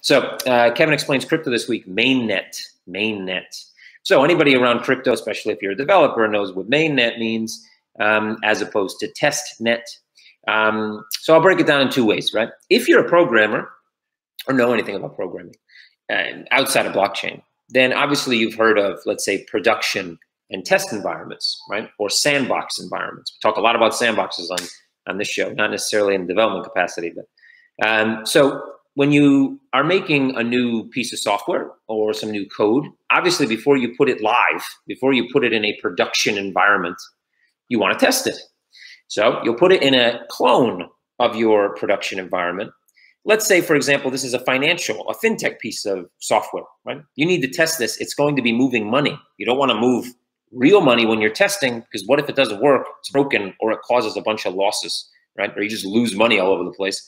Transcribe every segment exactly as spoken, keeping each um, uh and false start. So uh, Kevin Explains Crypto this week, mainnet, mainnet. So anybody around crypto, especially if you're a developer, knows what mainnet means um, as opposed to testnet. Um, so I'll break it down in two ways, right? If you're a programmer or know anything about programming uh, outside of blockchain, then obviously you've heard of, let's say, production and test environments, right? Or sandbox environments. We talk a lot about sandboxes on, on this show, not necessarily in development capacity, but um, so when you are making a new piece of software or some new code, obviously before you put it live, before you put it in a production environment, you want to test it. So you'll put it in a clone of your production environment. Let's say, for example, this is a financial, a fintech piece of software, right? You need to test this. It's going to be moving money. You don't want to move real money when you're testing, because what if it doesn't work, it's broken, or it causes a bunch of losses, right? Or you just lose money all over the place.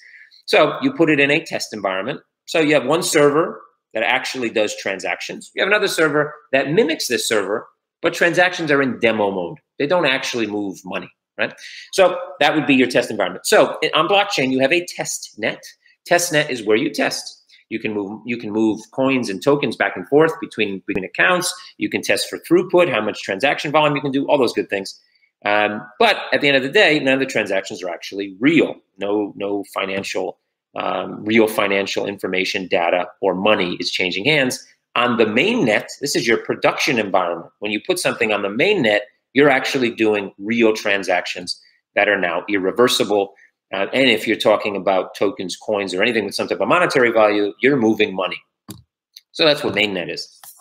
So you put it in a test environment. So you have one server that actually does transactions. You have another server that mimics this server, but transactions are in demo mode. They don't actually move money, right? So that would be your test environment. So on blockchain, you have a test net. Test net is where you test. You can move you can move coins and tokens back and forth between, between accounts. You can test for throughput, how much transaction volume you can do, all those good things. Um, but at the end of the day, none of the transactions are actually real. No, no financial, um, real financial information, data, or money is changing hands. On the mainnet, this is your production environment. When you put something on the mainnet, you're actually doing real transactions that are now irreversible. Uh, and if you're talking about tokens, coins, or anything with some type of monetary value, you're moving money. So that's what mainnet is.